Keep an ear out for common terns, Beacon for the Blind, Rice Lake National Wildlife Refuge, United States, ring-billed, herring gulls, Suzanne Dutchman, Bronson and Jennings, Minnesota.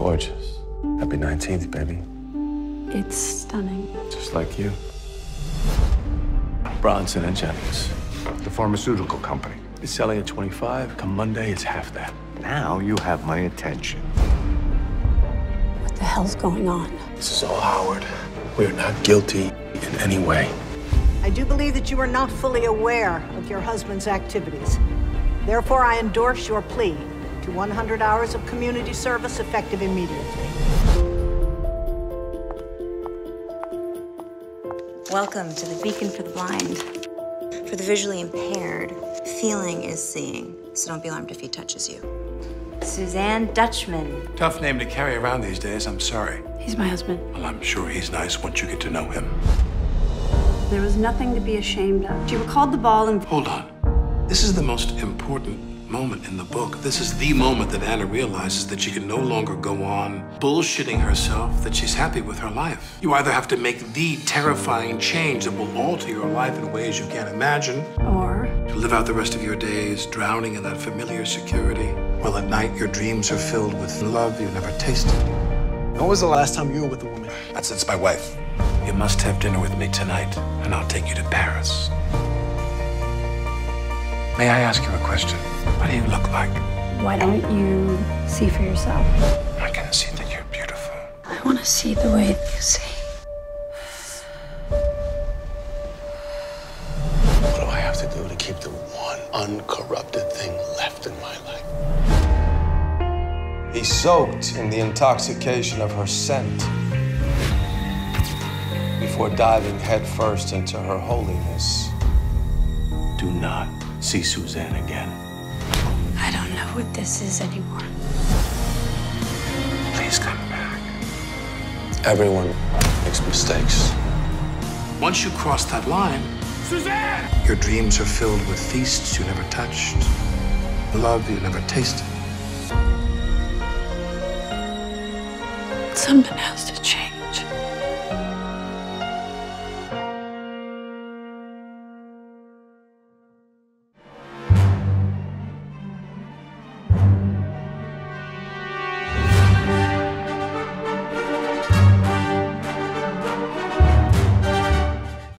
Gorgeous. Happy 19th, baby. It's stunning. Just like you. Bronson and Jennings. The pharmaceutical company. It's selling at 25. Come Monday, it's half that. Now you have my attention. What the hell's going on? This is all Howard. We are not guilty in any way. I do believe that you are not fully aware of your husband's activities. Therefore, I endorse your plea to 100 hours of community service effective immediately. Welcome to the Beacon for the Blind. For the visually impaired, feeling is seeing, so don't be alarmed if he touches you. Suzanne Dutchman. Tough name to carry around these days, I'm sorry. He's my husband. Well, I'm sure he's nice once you get to know him. There was nothing to be ashamed of. You were called the ball and... Hold on. This is the most important moment in the book. This is the moment that Anna realizes that she can no longer go on bullshitting herself that she's happy with her life. You either have to make the terrifying change that will alter your life in ways you can't imagine, or to live out the rest of your days drowning in that familiar security, while at night your dreams are filled with love you never tasted. When was the last time you were with a woman? That's since my wife. You must have dinner with me tonight, and I'll take you to Paris. May I ask you a question? What do you look like? Why don't you see for yourself? I can see that you're beautiful. I want to see the way that you see. What do I have to do to keep the one uncorrupted thing left in my life? He soaked in the intoxication of her scent. Before diving headfirst into her holiness. Do not see Suzanne again. I don't know what this is anymore. Please come back. Everyone makes mistakes. Once you cross that line, Suzanne! Your dreams are filled with feasts you never touched, love you never tasted. Something has to change.